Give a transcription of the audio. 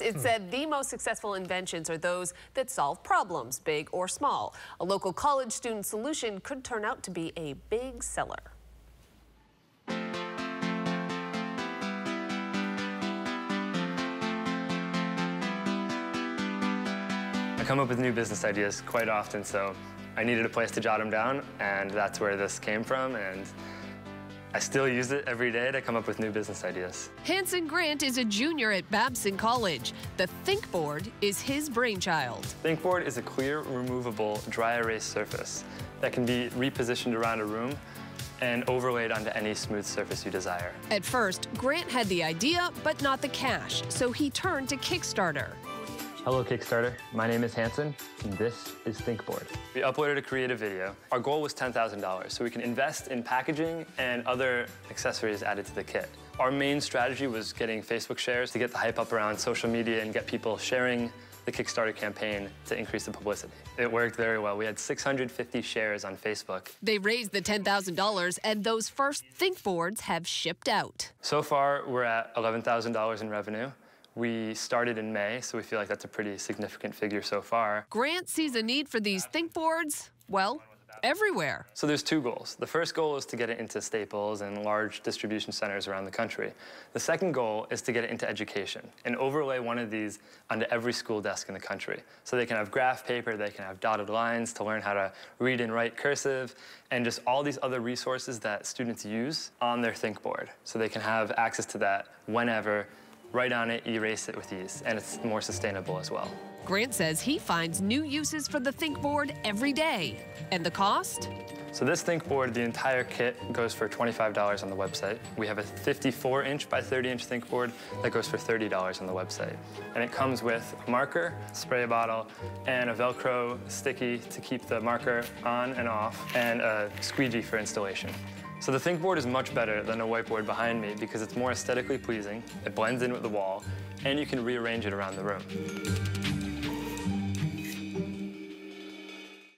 It said the most successful inventions are those that solve problems, big or small. A local college student solution could turn out to be a big seller. I come up with new business ideas quite often, so I needed a place to jot them down, and that's where this came from. And I still use it every day to come up with new business ideas. Hanson Grant is a junior at Babson College. The Think Board is his brainchild. Think Board is a clear, removable, dry erase surface that can be repositioned around a room and overlaid onto any smooth surface you desire. At first, Grant had the idea, but not the cash, so he turned to Kickstarter. Hello, Kickstarter. My name is Hanson, and this is Think Board. We uploaded a creative video. Our goal was $10,000, so we can invest in packaging and other accessories added to the kit. Our main strategy was getting Facebook shares to get the hype up around social media and get people sharing the Kickstarter campaign to increase the publicity. It worked very well. We had 650 shares on Facebook. They raised the $10,000, and those first Think Boards have shipped out. So far, we're at $11,000 in revenue. We started in May, so we feel like that's a pretty significant figure so far. Grant sees a need for these Think Boards, well, everywhere. So there's two goals. The first goal is to get it into Staples and large distribution centers around the country. The second goal is to get it into education and overlay one of these onto every school desk in the country. So they can have graph paper, they can have dotted lines to learn how to read and write cursive, and just all these other resources that students use on their Think Board. So they can have access to that whenever. Write on it, erase it with ease, and it's more sustainable as well. Grant says he finds new uses for the Think Board every day. And the cost? So this Think Board, the entire kit, goes for $25 on the website. We have a 54-inch by 30-inch Think Board that goes for $30 on the website. And it comes with a marker, spray bottle, and a Velcro sticky to keep the marker on and off, and a squeegee for installation. So the Think Board is much better than a whiteboard behind me because it's more aesthetically pleasing, it blends in with the wall, and you can rearrange it around the room.